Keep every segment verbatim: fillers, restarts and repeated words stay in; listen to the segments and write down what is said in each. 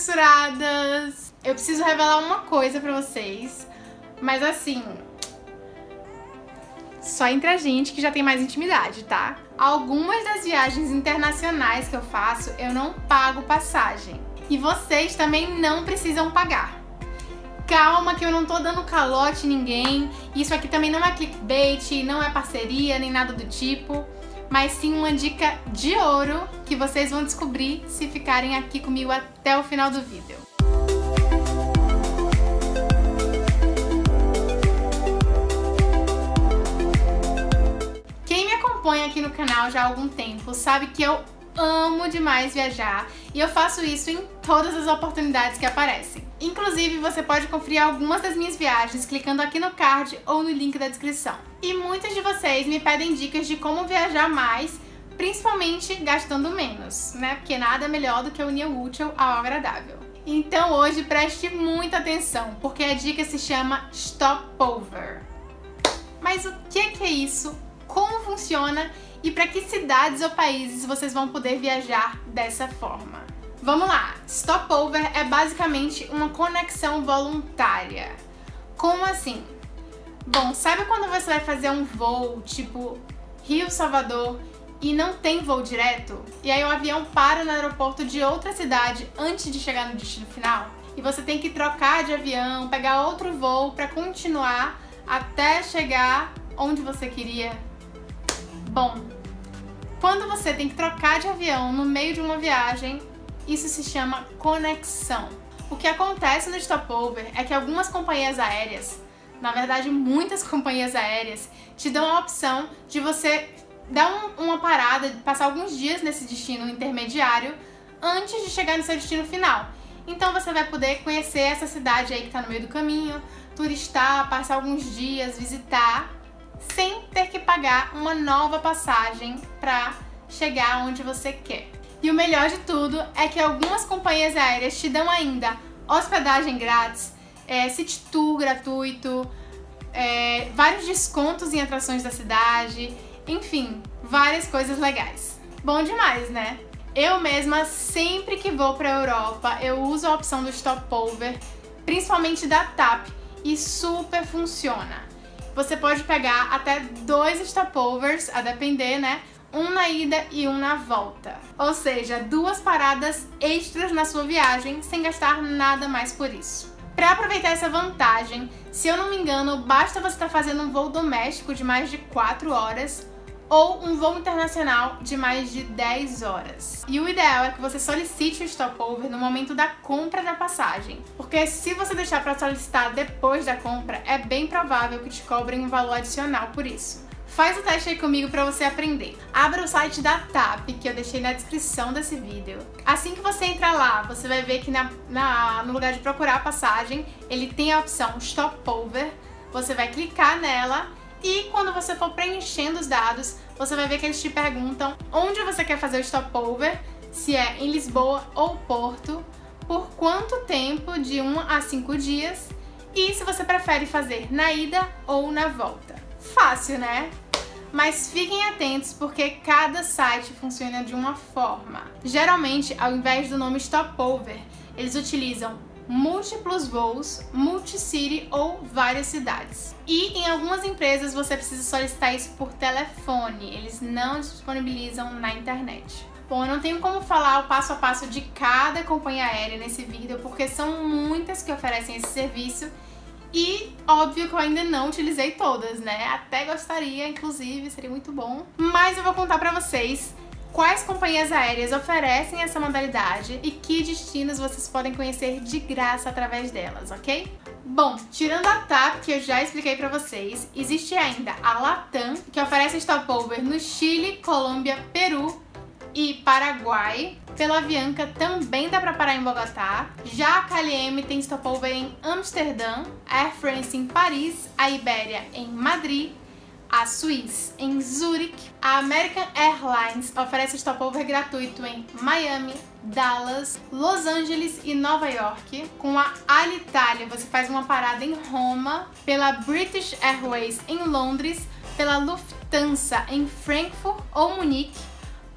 Censuradas! Eu preciso revelar uma coisa pra vocês, mas assim, só entre a gente que já tem mais intimidade, tá? Algumas das viagens internacionais que eu faço, eu não pago passagem. E vocês também não precisam pagar. Calma que eu não tô dando calote em ninguém, isso aqui também não é clickbait, não é parceria, nem nada do tipo, mas sim uma dica de ouro que vocês vão descobrir se ficarem aqui comigo até o final do vídeo. Quem me acompanha aqui no canal já há algum tempo sabe que eu amo demais viajar e eu faço isso em todas as oportunidades que aparecem. Inclusive, você pode conferir algumas das minhas viagens clicando aqui no card ou no link da descrição. E muitos de vocês me pedem dicas de como viajar mais, principalmente gastando menos, né? Porque nada melhor do que unir o útil ao agradável. Então hoje preste muita atenção, porque a dica se chama Stopover. Mas o que é que é isso? Como funciona? E para que cidades ou países vocês vão poder viajar dessa forma? Vamos lá! Stopover é basicamente uma conexão voluntária. Como assim? Bom, sabe quando você vai fazer um voo tipo Rio-Salvador e não tem voo direto? E aí o avião para no aeroporto de outra cidade antes de chegar no destino final? E você tem que trocar de avião, pegar outro voo para continuar até chegar onde você queria? Bom, quando você tem que trocar de avião no meio de uma viagem, isso se chama conexão. O que acontece no stopover é que algumas companhias aéreas, na verdade muitas companhias aéreas, te dão a opção de você dar um, uma parada, passar alguns dias nesse destino intermediário antes de chegar no seu destino final. Então você vai poder conhecer essa cidade aí que está no meio do caminho, turistar, passar alguns dias, visitar, sem ter que pagar uma nova passagem para chegar onde você quer. E o melhor de tudo é que algumas companhias aéreas te dão ainda hospedagem grátis, é, city tour gratuito, é, vários descontos em atrações da cidade, enfim, várias coisas legais. Bom demais, né? Eu mesma, sempre que vou para a Europa, eu uso a opção do stopover, principalmente da TAP, e super funciona. Você pode pegar até dois stopovers, a depender, né? Um na ida e um na volta. Ou seja, duas paradas extras na sua viagem, sem gastar nada mais por isso. Para aproveitar essa vantagem, se eu não me engano, basta você estar fazendo um voo doméstico de mais de quatro horas ou um voo internacional de mais de dez horas. E o ideal é que você solicite o stopover no momento da compra da passagem, porque se você deixar para solicitar depois da compra, é bem provável que te cobrem um valor adicional por isso. Faz o teste aí comigo para você aprender. Abra o site da TAP, que eu deixei na descrição desse vídeo. Assim que você entrar lá, você vai ver que na, na, no lugar de procurar a passagem, ele tem a opção Stopover. Você vai clicar nela e quando você for preenchendo os dados, você vai ver que eles te perguntam onde você quer fazer o Stopover, se é em Lisboa ou Porto, por quanto tempo, de um a cinco dias, e se você prefere fazer na ida ou na volta. Fácil, né? Mas fiquem atentos porque cada site funciona de uma forma. Geralmente, ao invés do nome Stopover, eles utilizam múltiplos voos, multicity ou várias cidades. E em algumas empresas você precisa solicitar isso por telefone, eles não disponibilizam na internet. Bom, eu não tenho como falar o passo a passo de cada companhia aérea nesse vídeo porque são muitas que oferecem esse serviço. E óbvio que eu ainda não utilizei todas, né? Até gostaria, inclusive, seria muito bom. Mas eu vou contar pra vocês quais companhias aéreas oferecem essa modalidade e que destinos vocês podem conhecer de graça através delas, ok? Bom, tirando a TAP, que eu já expliquei pra vocês, existe ainda a LATAM, que oferece stopover no Chile, Colômbia, Peru e Paraguai. Pela Avianca também dá para parar em Bogotá. Já a K L M tem stopover em Amsterdã, a Air France em Paris, a Iberia em Madrid, a Suíça em Zurique. A American Airlines oferece stopover gratuito em Miami, Dallas, Los Angeles e Nova York. Com a Alitalia você faz uma parada em Roma, pela British Airways em Londres, pela Lufthansa em Frankfurt ou Munique,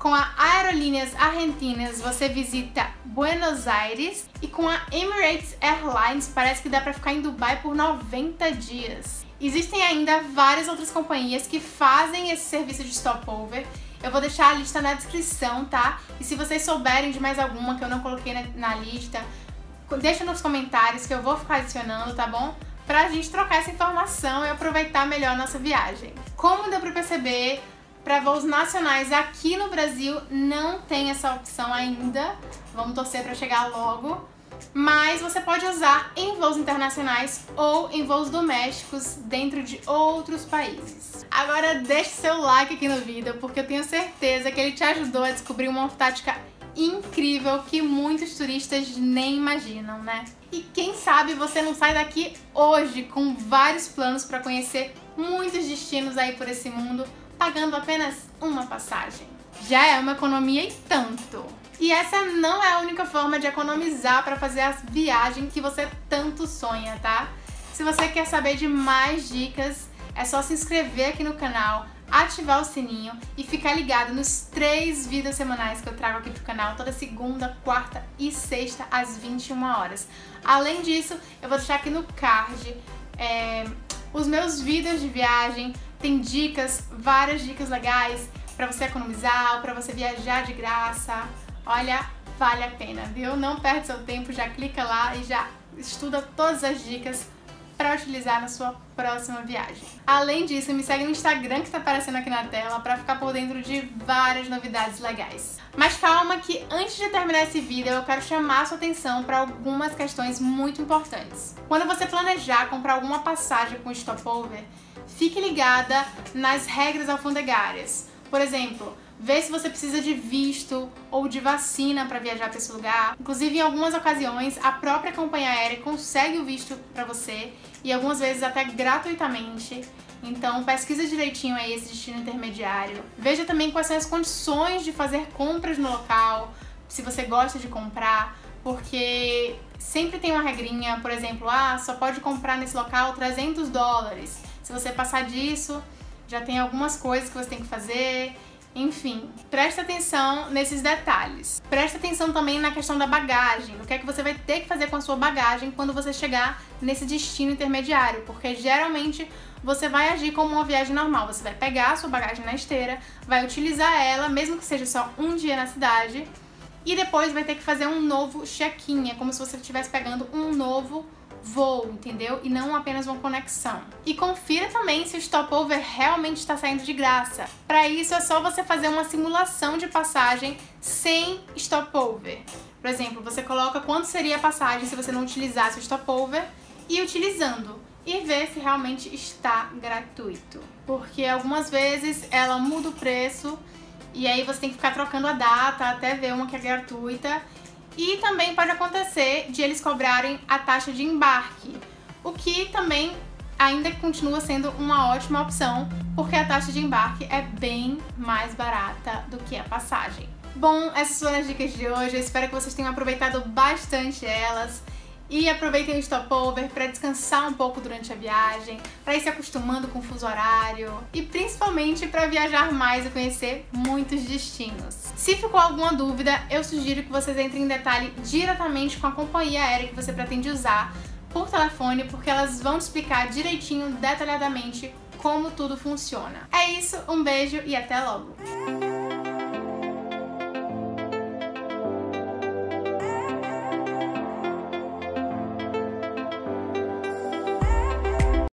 Com a Aerolíneas Argentinas você visita Buenos Aires e com a Emirates Airlines parece que dá para ficar em Dubai por noventa dias. Existem ainda várias outras companhias que fazem esse serviço de stopover. Eu vou deixar a lista na descrição, tá? E se vocês souberem de mais alguma que eu não coloquei na, na lista, deixa nos comentários que eu vou ficar adicionando, tá bom? Pra gente trocar essa informação e aproveitar melhor a nossa viagem. Como deu pra perceber, para voos nacionais aqui no Brasil não tem essa opção ainda. Vamos torcer para chegar logo. Mas você pode usar em voos internacionais ou em voos domésticos dentro de outros países. Agora deixe seu like aqui no vídeo, porque eu tenho certeza que ele te ajudou a descobrir uma tática incrível que muitos turistas nem imaginam, né? E quem sabe você não sai daqui hoje com vários planos para conhecer muitos destinos aí por esse mundo, pagando apenas uma passagem. Já é uma economia e tanto. E essa não é a única forma de economizar para fazer as viagens que você tanto sonha, tá? Se você quer saber de mais dicas, é só se inscrever aqui no canal, ativar o sininho e ficar ligado nos três vídeos semanais que eu trago aqui pro canal, toda segunda, quarta e sexta às vinte e uma horas. Além disso, eu vou deixar aqui no card é, os meus vídeos de viagem. Tem dicas, várias dicas legais para você economizar, para você viajar de graça. Olha, vale a pena, viu? Não perde seu tempo, já clica lá e já estuda todas as dicas para utilizar na sua próxima viagem. Além disso, me segue no Instagram que tá aparecendo aqui na tela para ficar por dentro de várias novidades legais. Mas calma que antes de terminar esse vídeo, eu quero chamar sua atenção para algumas questões muito importantes. Quando você planejar comprar alguma passagem com stopover, fique ligada nas regras alfandegárias. Por exemplo, vê se você precisa de visto ou de vacina para viajar para esse lugar. Inclusive, em algumas ocasiões, a própria companhia aérea consegue o visto para você e algumas vezes até gratuitamente. Então, pesquisa direitinho aí esse destino intermediário. Veja também quais são as condições de fazer compras no local, se você gosta de comprar, porque sempre tem uma regrinha, por exemplo, ah, só pode comprar nesse local trezentos dólares. Se você passar disso, já tem algumas coisas que você tem que fazer, enfim. Presta atenção nesses detalhes. Presta atenção também na questão da bagagem, o que é que você vai ter que fazer com a sua bagagem quando você chegar nesse destino intermediário, porque geralmente você vai agir como uma viagem normal, você vai pegar a sua bagagem na esteira, vai utilizar ela, mesmo que seja só um dia na cidade, e depois vai ter que fazer um novo check-in, é como se você estivesse pegando um novo voo, entendeu? E não apenas uma conexão. E confira também se o stopover realmente está saindo de graça. Para isso é só você fazer uma simulação de passagem sem stopover. Por exemplo, você coloca quanto seria a passagem se você não utilizasse o stopover e utilizando, e ver se realmente está gratuito. Porque algumas vezes ela muda o preço e aí você tem que ficar trocando a data até ver uma que é gratuita. E também pode acontecer de eles cobrarem a taxa de embarque, o que também ainda continua sendo uma ótima opção, porque a taxa de embarque é bem mais barata do que a passagem. Bom, essas foram as dicas de hoje, eu espero que vocês tenham aproveitado bastante elas e aproveitem o stopover para descansar um pouco durante a viagem, para ir se acostumando com o fuso horário e principalmente para viajar mais e conhecer muitos destinos. Se ficou alguma dúvida, eu sugiro que vocês entrem em detalhe diretamente com a companhia aérea que você pretende usar por telefone, porque elas vão te explicar direitinho, detalhadamente, como tudo funciona. É isso, um beijo e até logo!